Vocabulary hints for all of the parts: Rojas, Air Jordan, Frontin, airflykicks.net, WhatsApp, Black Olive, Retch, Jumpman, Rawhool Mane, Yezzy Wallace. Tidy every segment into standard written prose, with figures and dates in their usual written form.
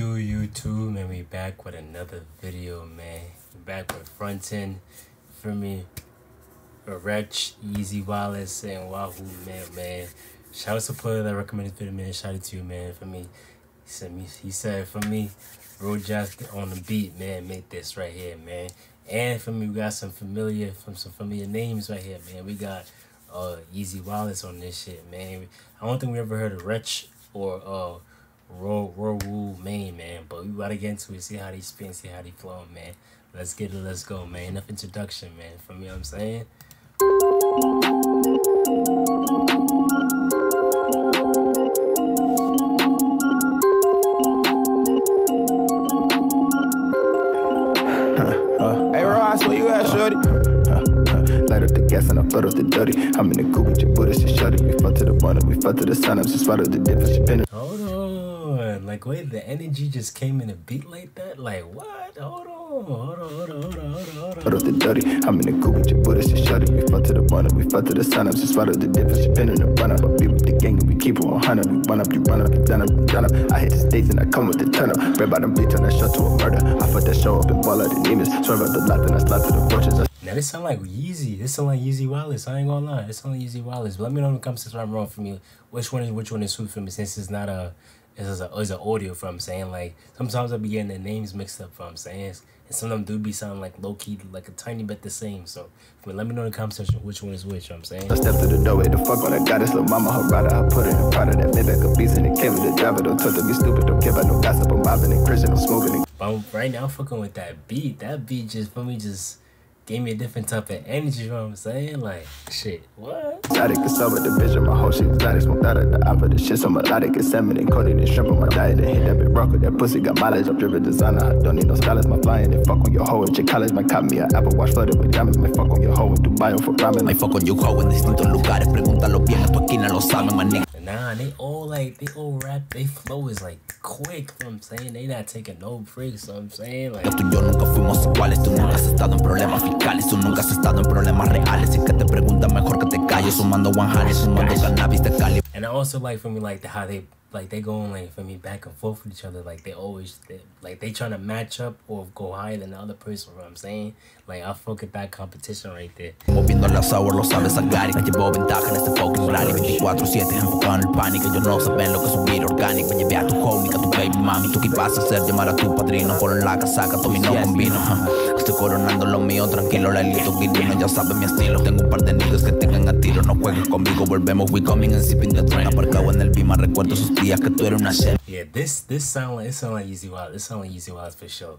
do, YouTube? Man, we back with another video, man. We back with Frontin, for me, Retch, Yezzy Wallace, and Rawhool Mane, man. Shout out to player that recommended for the man. Shout out to you, man. For me, he said for me, Rojas on the beat, man. Make this right here, man. And for me, we got some familiar names right here, man. We got Yezzy Wallace on this shit, man. I don't think we ever heard of Retch or Rawhool Mane, man, but we gotta get into it, see how they spin, see how they flow, man. Let's get it, let's go, man. Enough introduction, man, for me, you know what I'm saying? Hey, Rojas, where you at, shorty? Light up the gas and I flood up the dirty. I'm in the coop with your Buddha, she shorty. We fought to the bottom, we fought to the sun, I'm just spot of the difference, she been. Like, wait, the energy just came in a beat like that? Like, what? Hold on. Put up the dirty. I'm in the coop with your Buddha, she shorty. We fought to the bottom, we fought to the sun, I'm just spot of the difference, she been in the run up. Be with the gang and we keep her 100. We run up, you done up, you done up. I hit the stage and I come with the turn up. Red bottom bitch and I shot to a murder. I fucked that show up and ball out the demons. Swerve out the lot and I slide to the porches. Now this sound like Yezzy. This sound like Yezzy Wallace. I ain't gonna lie. This sound like Yezzy Wallace. But let me know in the comments if I'm wrong for me. Which one is who for me? Since it's not a, it's an audio from. I'm saying, like, sometimes I be getting the names mixed up from. I'm saying, and some of them do be sound like low key, like a tiny bit the same. So let me know in the comment section which one is which. I'm saying. I stepped to the doorway. The fuck on that goddess, little mama, her rider. I put it in front of that midback of beats in the cave with the driver. Don't touch to be stupid. Don't care about no gossip. I'm bobbing and Christian. I'm smoking. But right now, I'm fucking with that beat. That beat just for me just gave me a different type of energy, you know what I'm saying? Like, shit, what? Exotic, it's over the vision, my whole shit exotic. Smoked out of the opera, the shit so melodic. It's salmon and coated and shrimp on my diet. And hit that bit rock with that pussy, got mileage. I'm driven designer, I don't need no scholars. My flying and fuck on your hoe at your college. My cop me an Apple Watch flooded with diamonds. My fuck on your hoe in Dubai for ramen. My fuck on your hoe in distintos lugares. Pregunta los viejos, tu esquina lo saben, my nigga. Nah, they all rap, they flow is like quick, you know what I'm saying? They not taking no breaks, you know what I'm saying? Like, tú y yo nunca fuimos iguales, tú nunca has estado en problemas fiscales, tú nunca has estado en problemas reales, y que te preguntan mejor que te calles, sumando guanjales, sumando cannabis de Cali. And I also like for me like how they going like for me back and forth with each other, like they trying to match up or go higher than the other person, you know what I'm saying? Like, I fuck at that competition right there. Moviendo las aguas lo sabes sacar, me llevo ventaja en este fucking rally, 24/7 enfocado en el pánico, ellos no saben lo que es subir orgánico, llevé a tu homie, a tu baby mami, tú qué vas a hacer, llamar a tu padrino, con la casaca, todo mi no combino, estoy coronando lo mío, tranquilo, la elito guilino, ya sabes mi estilo, tengo un par de niños que tengan a tiro, no juegues conmigo, volvemos, we coming and sipping the train, aparcado en el Bima, recuerdo sus. Yeah, this sound like Yezzy Wallace. This sound like Yezzy Wallace for sure.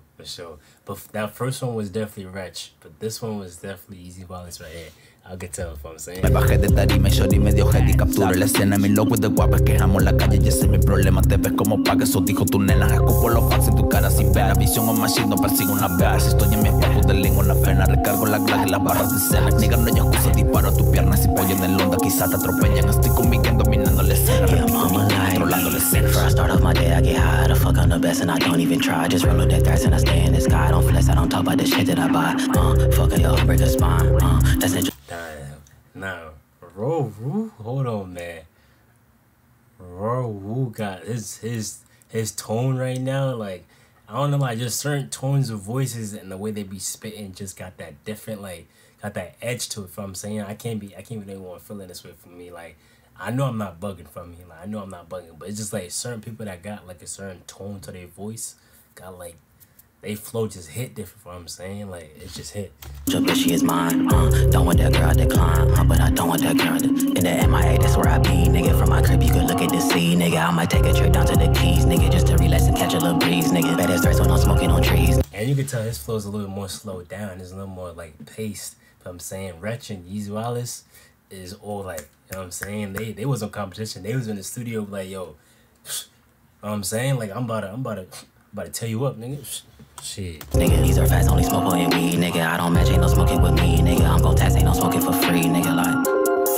But that first one was definitely Retch, but this one was definitely Yezzy Wallace right here. I can tell if I'm saying. Me bajé de tarima y shorty medio heady, capturé la escena, mis locos de guapas quejamos la calle, ese es mi problema, te ves como paga, eso dijo tu nena, escupo los fax en tu cara sin ver, visión o machine, no persigo una vea, si estoy en mi espacio de lengua en la pena, recargo la clase y las barras de escena, nigga no hay excusa, disparo a tus piernas, si pollo en el onda quizás te atropellan, estoy con mi gang dominando la escena, controlando la escena. Before I start off my day, I get high, the fuck I'm the best and I don't even try, just roll up that thirst and I stay in the sky, I don't flex, I don't talk about the shit that I buy, fuck it up, break a spine, that's interesting. Now, Rawhool, hold on, man. Rawhool got his tone right now. Like, I don't know, like just certain tones of voices and the way they be spitting just got that different, like got that edge to it. From saying I can't be anyone feeling this way for me. Like, I know I'm not bugging from me. Like, I know I'm not bugging, but it's just like certain people that got like a certain tone to their voice got like. They flow just hit different, what I'm saying? Like, it's just hit. But she is mine, don't want that girl to climb, but I don't want that girl to. In the MIA, that's where I be, nigga. From my crib, you could look at the sea, nigga. I might take a trip down to the Keys, nigga, just to relax and catch a little breeze, nigga. Bet it's thirst when I'm smoking on trees. And you can tell his flow's a little more slowed down. It's a little more, like, paced, but I'm saying. Retch and Yezzy Wallace is all, like, you know what I'm saying? They was on competition. They was in the studio, like, yo, you know what I'm saying? Like, I'm about to tell you up, nigga. Shit. Nigga, these are facts, only smoke on weed, nigga. I don't match, ain't no smoking with me, nigga. I'm gon' tax, ain't no smoking for free, nigga. Like,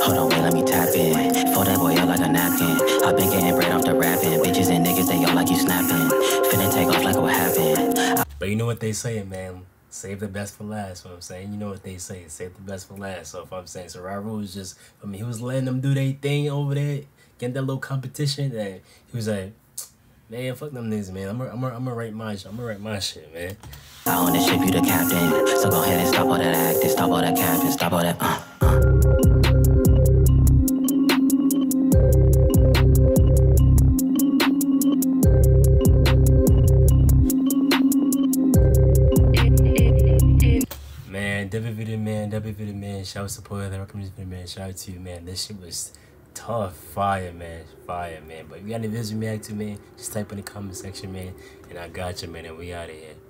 hold on, wait, let me tap in. Fold that boy up like a napkin. I've been getting bread off the rapping. Bitches and niggas, they all like you snapping. Finna take off like what happened. But you know what they say, man. Save the best for last, what I'm saying. You know what they say, save the best for last. So if I'm saying, so Rawhool was just, I mean, he was letting them do their thing over there, getting that little competition, and he was like, Man, fuck them niggas, man. I'm gonna write my shit, man. I wanna ship you the captain, so go ahead and stop all that acting, stop all that capping, stop all that. Man, WV the man, shout out support, I recommend this video, man. Shout out to you, man. This shit was tough, fire man. But if you got any videos you react to, man, just type in the comment section, man, and I got you, man, and we out of here.